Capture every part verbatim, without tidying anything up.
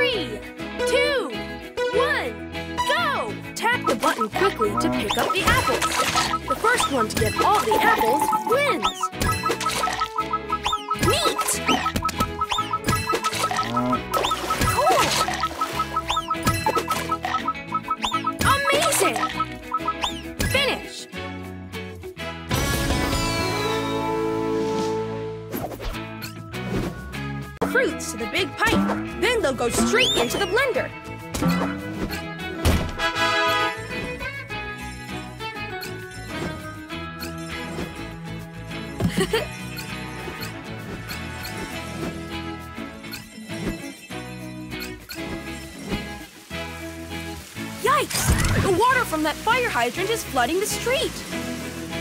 Three, two, one, go! Tap the button quickly to pick up the apples. The first one to get all the apples wins. Neat! Cool! Amazing! Finish! Fruits to the big pipe. Then they'll go straight into the blender. Yikes! The water from that fire hydrant is flooding the street.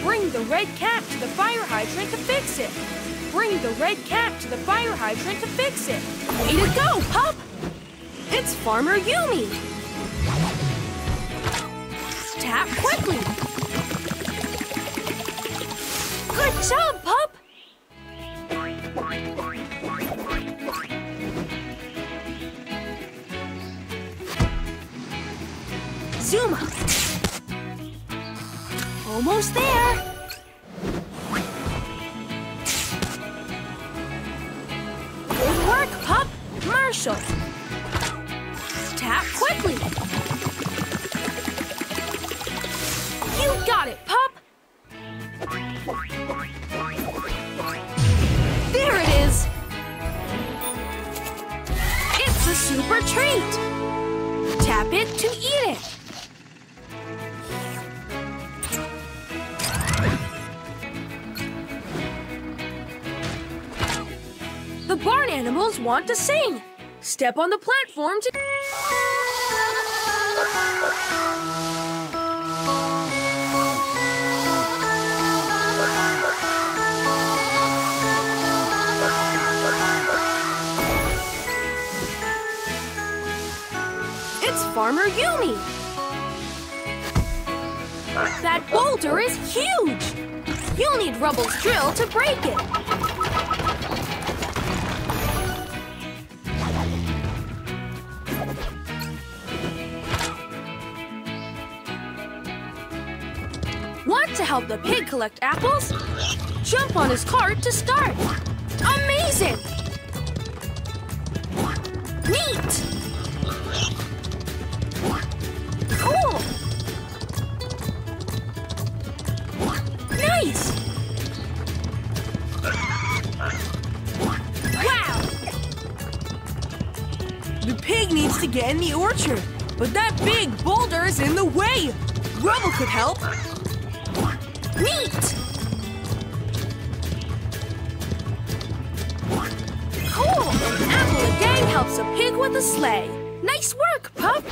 Bring the red cap to the fire hydrant to fix it. Bring the red cap to the fire hydrant to fix it. Way to go, pup! It's Farmer Yumi! Tap quickly! Good job, pup! Zuma! Almost there! Tap quickly! You got it, pup! There it is! It's a super treat! Tap it to eat it! The barn animals want to sing! Step on the platform to... It's Farmer Yumi! That boulder is huge! You'll need Rubble's drill to break it! To help the pig collect apples? Jump on his cart to start! Amazing! Neat! Cool! Nice! Wow! The pig needs to get in the orchard, but that big boulder is in the way! Rubble could help! Neat! Cool! An apple a day helps a pig with a sleigh. Nice work, pup!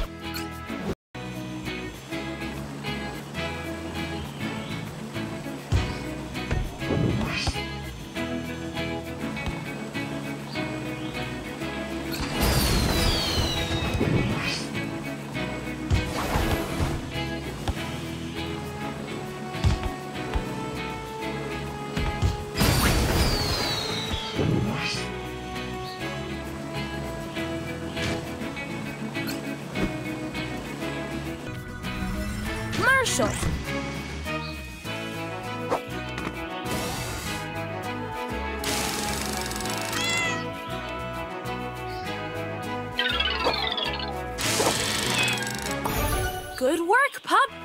Good work, pup!